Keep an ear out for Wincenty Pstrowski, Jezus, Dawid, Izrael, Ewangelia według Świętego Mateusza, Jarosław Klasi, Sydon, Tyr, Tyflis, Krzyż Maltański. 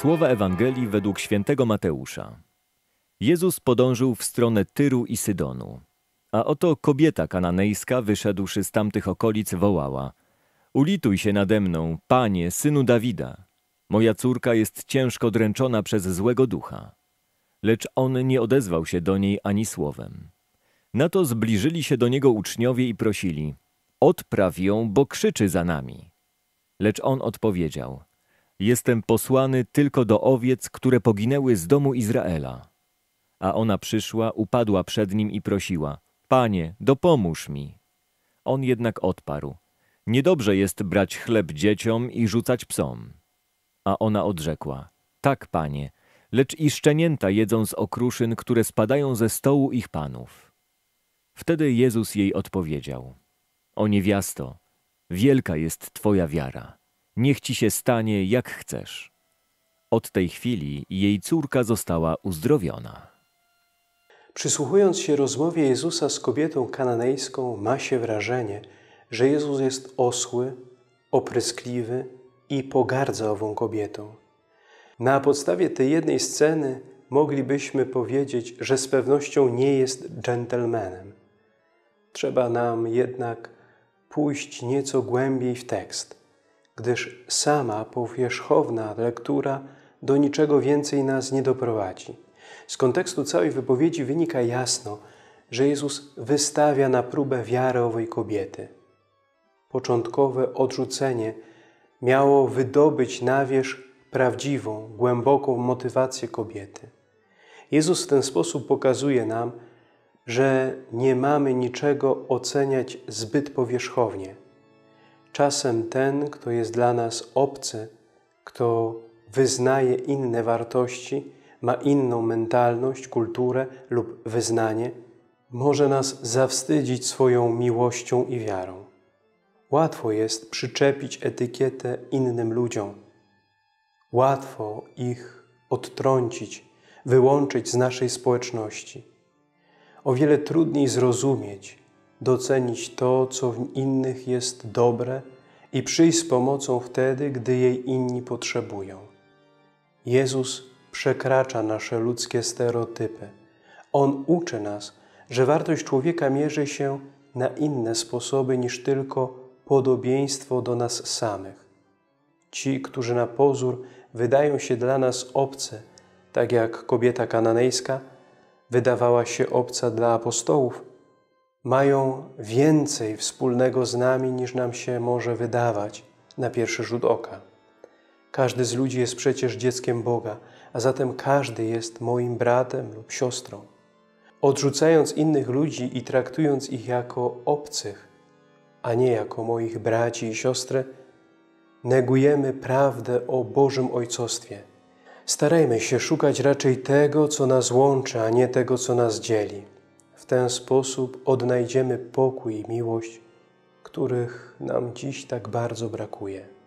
Słowa Ewangelii według Świętego Mateusza. Jezus podążył w stronę Tyru i Sydonu. A oto kobieta kananejska, wyszedłszy z tamtych okolic, wołała: „Ulituj się nade mną, Panie, Synu Dawida. Moja córka jest ciężko dręczona przez złego ducha”. Lecz on nie odezwał się do niej ani słowem. Na to zbliżyli się do niego uczniowie i prosili: „Odpraw ją, bo krzyczy za nami”. Lecz on odpowiedział: „Jestem posłany tylko do owiec, które poginęły z domu Izraela”. A ona przyszła, upadła przed nim i prosiła: „Panie, dopomóż mi”. On jednak odparł: „Niedobrze jest brać chleb dzieciom i rzucać psom”. A ona odrzekła: „Tak, Panie, lecz i szczenięta jedzą z okruszyn, które spadają ze stołu ich panów”. Wtedy Jezus jej odpowiedział: „O niewiasto, wielka jest twoja wiara. Niech ci się stanie, jak chcesz”. Od tej chwili jej córka została uzdrowiona. Przysłuchując się rozmowie Jezusa z kobietą kananejską, ma się wrażenie, że Jezus jest osły, opryskliwy i pogardza ową kobietą. Na podstawie tej jednej sceny moglibyśmy powiedzieć, że z pewnością nie jest dżentelmenem. Trzeba nam jednak pójść nieco głębiej w tekst, gdyż sama powierzchowna lektura do niczego więcej nas nie doprowadzi. Z kontekstu całej wypowiedzi wynika jasno, że Jezus wystawia na próbę wiarę owej kobiety. Początkowe odrzucenie miało wydobyć na wierzch prawdziwą, głęboką motywację kobiety. Jezus w ten sposób pokazuje nam, że nie mamy niczego oceniać zbyt powierzchownie. Czasem ten, kto jest dla nas obcy, kto wyznaje inne wartości, ma inną mentalność, kulturę lub wyznanie, może nas zawstydzić swoją miłością i wiarą. Łatwo jest przyczepić etykietę innym ludziom. Łatwo ich odtrącić, wyłączyć z naszej społeczności. O wiele trudniej zrozumieć, docenić to, co w innych jest dobre i przyjść z pomocą wtedy, gdy jej inni potrzebują. Jezus przekracza nasze ludzkie stereotypy. On uczy nas, że wartość człowieka mierzy się na inne sposoby niż tylko podobieństwo do nas samych. Ci, którzy na pozór wydają się dla nas obcy, tak jak kobieta kananejska wydawała się obca dla apostołów, mają więcej wspólnego z nami, niż nam się może wydawać na pierwszy rzut oka. Każdy z ludzi jest przecież dzieckiem Boga, a zatem każdy jest moim bratem lub siostrą. Odrzucając innych ludzi i traktując ich jako obcych, a nie jako moich braci i siostry, negujemy prawdę o Bożym Ojcostwie. Starajmy się szukać raczej tego, co nas łączy, a nie tego, co nas dzieli. W ten sposób odnajdziemy pokój i miłość, których nam dziś tak bardzo brakuje.